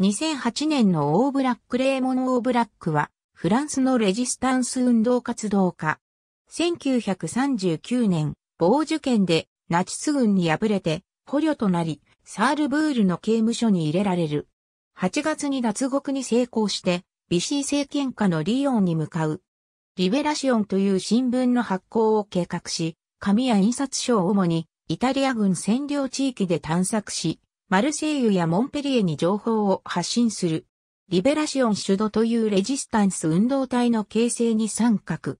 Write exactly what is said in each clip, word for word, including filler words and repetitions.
にせんはちねんのオーブラック・レーモン・オーブラックは、フランスのレジスタンス運動活動家。せんきゅうひゃくさんじゅうきゅうねん、ボージュ県でナチス軍に敗れて、捕虜となり、サールブールの刑務所に入れられる。はちがつに脱獄に成功して、ビシー政権下のリヨンに向かう。リベラシオンという新聞の発行を計画し、紙や印刷所を主に、イタリア軍占領地域で探索し、マルセイユやモンペリエに情報を発信する。リベラシオン主導というレジスタンス運動体の形成に参画。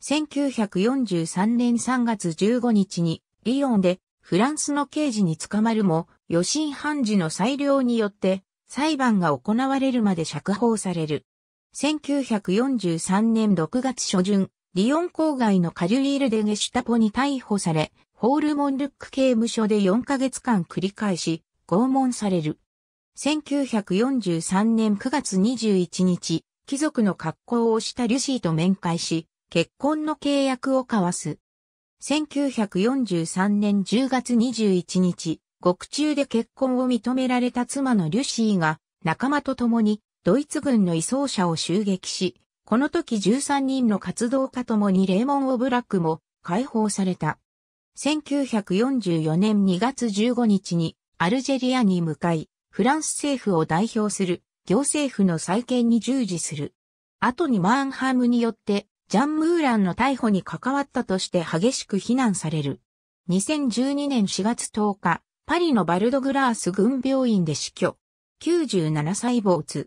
せんきゅうひゃくよんじゅうさんねんさんがつじゅうごにちにリヨンでフランスの刑事に捕まるも、予審判事の裁量によって裁判が行われるまで釈放される。せんきゅうひゃくよんじゅうさんねんろくがつしょじゅん、リヨン郊外のカリュイール・デ・ゲシュタポに逮捕され、ホール・モンルック刑務所でよんかげつかん繰り返し、拷問される。せんきゅうひゃくよんじゅうさんねんくがつにじゅういちにち、貴族の格好をしたリュシーと面会し、結婚の契約を交わす。せんきゅうひゃくよんじゅうさんねんじゅうがつにじゅういちにち、獄中で結婚を認められた妻のリュシーが、仲間と共にドイツ軍の移送車を襲撃し、この時じゅうさんにんの活動家ともにレーモン・オブラックも解放された。せんきゅうひゃくよんじゅうよねんにがつじゅうごにちに、アルジェリアに向かい、フランス政府を代表する行政府の再建に従事する。後にマーンハムによって、ジャン・ムーランの逮捕に関わったとして激しく非難される。にせんじゅうにねんしがつとおか、パリのバルドグラース軍病院で死去。きゅうじゅうななさい没。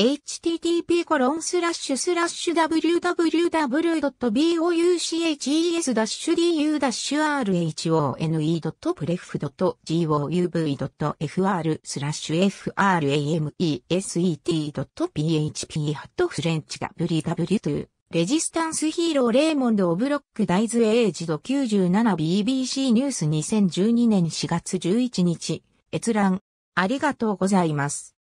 エイチティーティーピーコロンスラッシュスラッシュダブリュダブリュダブリュダブリュドットビーオーユーシーエイチイーエスダッシュディーユーダッシュアールエイチオーエヌイードットプレフドットジーオーユーブイドットエフアールスラッシュエフアールエーエムイーエスイーティードットピーエイチピーハットフレンチダブリダブリという、レジスタンスヒーローレーモンド・オブロックダイズエイジド きゅうじゅうななビービーシー ニュースにせんじゅうにねんしがつじゅういちにち、閲覧。ありがとうございます。